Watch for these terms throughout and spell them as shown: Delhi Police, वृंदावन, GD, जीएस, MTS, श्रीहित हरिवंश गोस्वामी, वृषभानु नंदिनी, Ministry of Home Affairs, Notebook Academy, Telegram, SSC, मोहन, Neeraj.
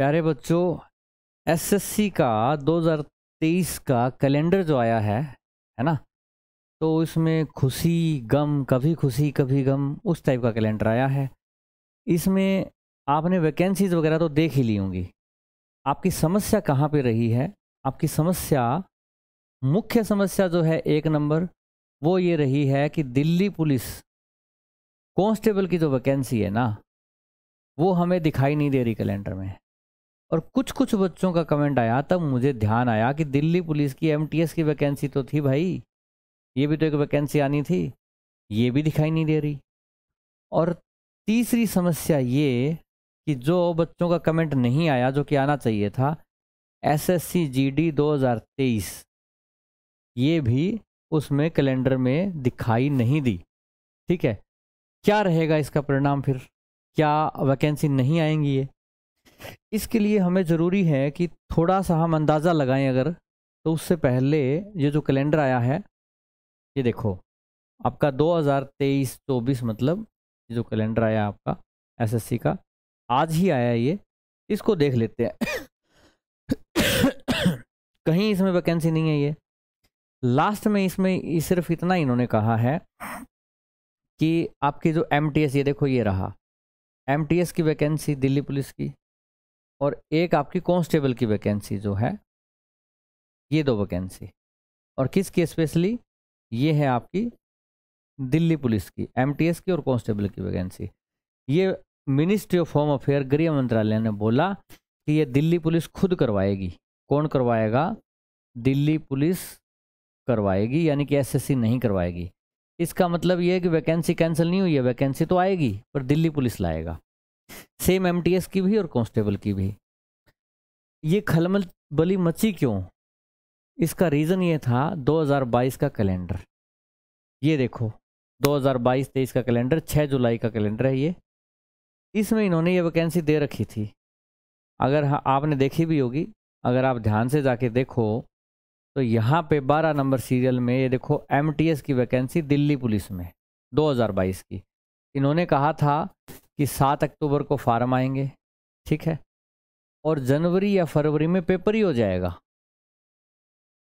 प्यारे बच्चों, एसएससी का 2023 का कैलेंडर जो आया है ना, तो इसमें खुशी कभी गम उस टाइप का कैलेंडर आया है। इसमें आपने वैकेंसीज वगैरह तो देख ही ली होंगी। आपकी समस्या कहाँ पे रही है? आपकी समस्या, मुख्य समस्या जो है 1 नंबर, वो ये रही है कि दिल्ली पुलिस कांस्टेबल की जो वैकेंसी है ना, वो हमें दिखाई नहीं दे रही कैलेंडर में। और कुछ कुछ बच्चों का कमेंट आया, तब मुझे ध्यान आया कि दिल्ली पुलिस की एमटीएस की वैकेंसी तो थी भाई, ये भी तो एक वैकेंसी आनी थी, ये भी दिखाई नहीं दे रही। और तीसरी समस्या ये कि जो बच्चों का कमेंट नहीं आया, जो कि आना चाहिए था, एसएससी जीडी 2023, ये भी उसमें कैलेंडर में दिखाई नहीं दी। ठीक है, क्या रहेगा इसका परिणाम फिर? क्या वैकेंसी नहीं आएंगी ये? इसके लिए हमें ज़रूरी है कि थोड़ा सा हम अंदाज़ा लगाएं। अगर तो उससे पहले ये जो कैलेंडर आया है, ये देखो आपका 2023-24, मतलब ये जो कैलेंडर आया आपका एसएससी का, आज ही आया ये। इसको देख लेते हैं कहीं इसमें वैकेंसी नहीं है। ये लास्ट में इसमें सिर्फ इतना इन्होंने कहा है कि आपकी जो एमटीएस, ये देखो ये रहा एमटीएस की वैकेंसी दिल्ली पुलिस की, और एक आपकी कांस्टेबल की वैकेंसी जो है, ये 2 वैकेंसी। और किसकी स्पेशली? ये है आपकी दिल्ली पुलिस की एमटीएस की और कांस्टेबल की वैकेंसी। ये मिनिस्ट्री ऑफ होम अफेयर, गृह मंत्रालय ने बोला कि ये दिल्ली पुलिस खुद करवाएगी। कौन करवाएगा? दिल्ली पुलिस करवाएगी, यानी कि एसएससी नहीं करवाएगी। इसका मतलब ये है कि वैकेंसी कैंसिल नहीं हुई है, वैकेंसी तो आएगी, पर दिल्ली पुलिस लाएगा। सेम एमटीएस की भी और कांस्टेबल की भी। ये खलबली मची क्यों? इसका रीज़न ये था 2022 का कैलेंडर। ये देखो 2022-23 का कैलेंडर, 6 जुलाई का कैलेंडर है ये। इसमें इन्होंने ये वैकेंसी दे रखी थी। अगर आपने देखी भी होगी, अगर आप ध्यान से जाके देखो तो यहाँ पे 12 नंबर सीरियल में ये देखो एमटीएस की वैकेंसी दिल्ली पुलिस में 2022 की। इन्होंने कहा था कि 7 अक्टूबर को फार्म आएंगे, ठीक है, और जनवरी या फरवरी में पेपर ही हो जाएगा।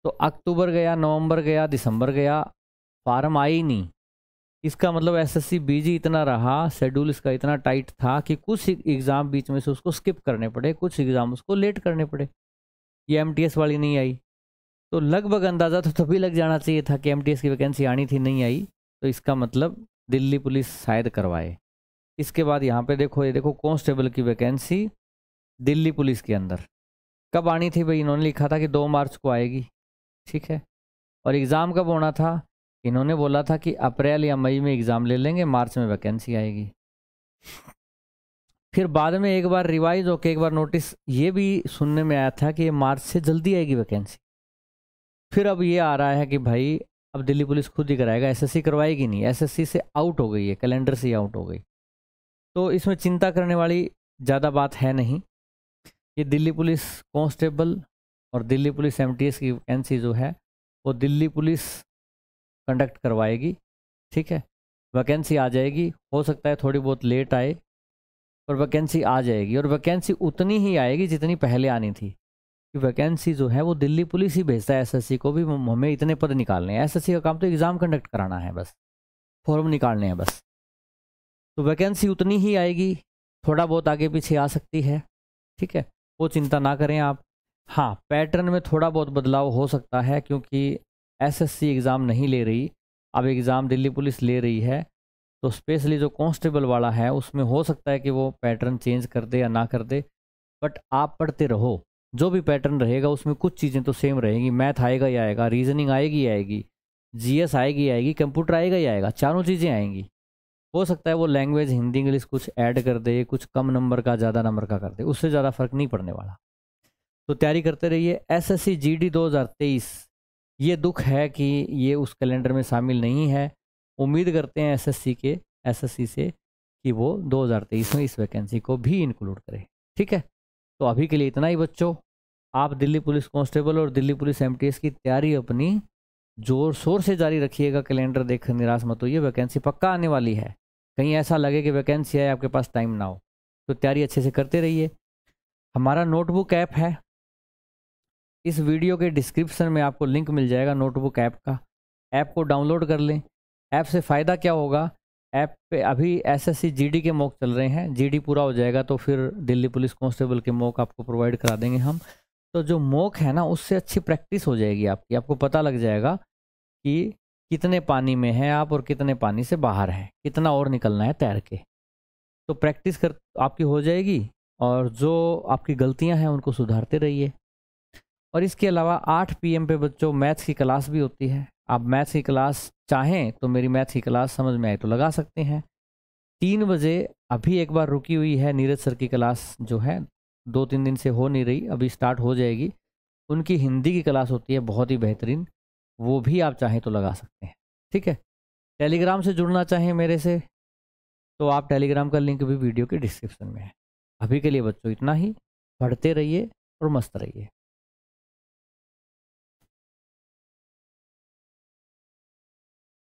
तो अक्टूबर गया, नवंबर गया, दिसंबर गया, फार्म आई नहीं। इसका मतलब एसएससी बीजी इतना रहा, शेड्यूल इसका इतना टाइट था कि कुछ एग्ज़ाम बीच में से उसको स्किप करने पड़े, कुछ एग्ज़ाम उसको लेट करने पड़े। ये एमटीएस वाली नहीं आई, तो लगभग अंदाज़ा तो तभी लग जाना चाहिए था कि एमटीएस की वैकेंसी आनी थी, नहीं आई, तो इसका मतलब दिल्ली पुलिस शायद करवाए। इसके बाद यहाँ पे देखो, ये देखो कांस्टेबल की वैकेंसी दिल्ली पुलिस के अंदर कब आनी थी भाई? इन्होंने लिखा था कि 2 मार्च को आएगी, ठीक है, और एग्ज़ाम कब होना था? इन्होंने बोला था कि अप्रैल या मई में एग्ज़ाम ले लेंगे, मार्च में वैकेंसी आएगी। फिर बाद में एक बार रिवाइज होकर एक बार नोटिस ये भी सुनने में आया था कि मार्च से जल्दी आएगी वैकेंसी। फिर अब ये आ रहा है कि भाई अब दिल्ली पुलिस खुद ही कराएगा, एसएससी करवाएगी नहीं। एसएससी से आउट हो गई है, कैलेंडर से ही आउट हो गई। तो इसमें चिंता करने वाली ज़्यादा बात है नहीं। ये दिल्ली पुलिस कांस्टेबल और दिल्ली पुलिस एमटीएस की वैकेंसी जो है वो दिल्ली पुलिस कंडक्ट करवाएगी, ठीक है। वैकेंसी आ जाएगी, हो सकता है थोड़ी बहुत लेट आए, पर वैकेंसी आ जाएगी। और वैकेंसी उतनी ही आएगी जितनी पहले आनी थी। वैकेंसी जो है वो दिल्ली पुलिस ही भेजता है एसएससी को भी, हमें इतने पद निकालने हैं। एसएससी का काम तो एग्ज़ाम कंडक्ट कराना है बस, फॉर्म निकालने हैं बस। तो वैकेंसी उतनी ही आएगी, थोड़ा बहुत आगे पीछे आ सकती है, ठीक है, वो चिंता ना करें आप। हाँ, पैटर्न में थोड़ा बहुत बदलाव हो सकता है, क्योंकि एसएससी एग्ज़ाम नहीं ले रही, अब एग्ज़ाम दिल्ली पुलिस ले रही है। तो स्पेशली जो कांस्टेबल वाला है उसमें हो सकता है कि वो पैटर्न चेंज कर दे या ना कर दे, बट आप पढ़ते रहो। जो भी पैटर्न रहेगा उसमें कुछ चीज़ें तो सेम रहेंगी। मैथ आएगा ही आएगा, रीजनिंग आएगी ही आएगी, जीएस आएगी ही आएगी, कंप्यूटर आएगा ही आएगा, चारों चीज़ें आएंगी। हो सकता है वो लैंग्वेज हिंदी इंग्लिश कुछ ऐड कर दे, कुछ कम नंबर का ज़्यादा नंबर का कर दे, उससे ज़्यादा फ़र्क नहीं पड़ने वाला। तो तैयारी करते रहिए। एसएससी जीडी 2023, ये दुख है कि ये उस कैलेंडर में शामिल नहीं है। उम्मीद करते हैं एसएससी से कि वो 2023 में इस वैकेंसी को भी इंक्लूड करे, ठीक है। तो अभी के लिए इतना ही बच्चों। आप दिल्ली पुलिस कांस्टेबल और दिल्ली पुलिस एमटीएस की तैयारी अपनी जोर शोर से जारी रखिएगा। कैलेंडर देख निराश मत होइए, वैकेंसी पक्का आने वाली है। कहीं ऐसा लगे कि वैकेंसी है, आपके पास टाइम ना हो, तो तैयारी अच्छे से करते रहिए। हमारा नोटबुक ऐप है, इस वीडियो के डिस्क्रिप्शन में आपको लिंक मिल जाएगा नोटबुक ऐप का। ऐप को डाउनलोड कर लें। ऐप से फ़ायदा क्या होगा, ऐप पे अभी एसएससी जीडी के मॉक चल रहे हैं, जीडी पूरा हो जाएगा तो फिर दिल्ली पुलिस कांस्टेबल के मॉक आपको प्रोवाइड करा देंगे हम। तो जो मॉक है ना उससे अच्छी प्रैक्टिस हो जाएगी आपकी, आपको पता लग जाएगा कि कितने पानी में हैं आप और कितने पानी से बाहर हैं, कितना और निकलना है तैर के। तो प्रैक्टिस आपकी हो जाएगी और जो आपकी गलतियां हैं उनको सुधारते रहिए। और इसके अलावा 8 PM पे बच्चों मैथ्स की क्लास भी होती है। आप मैथ्स की क्लास चाहें तो मेरी मैथ्स की क्लास समझ में आए तो लगा सकते हैं। 3 बजे अभी एक बार रुकी हुई है नीरज सर की क्लास, जो है 2-3 दिन से हो नहीं रही, अभी स्टार्ट हो जाएगी। उनकी हिंदी की क्लास होती है बहुत ही बेहतरीन, वो भी आप चाहें तो लगा सकते हैं। ठीक है, टेलीग्राम से जुड़ना चाहें मेरे से तो आप टेलीग्राम का लिंक भी वीडियो के डिस्क्रिप्शन में है। अभी के लिए बच्चों इतना ही, पढ़ते रहिए और मस्त रहिए।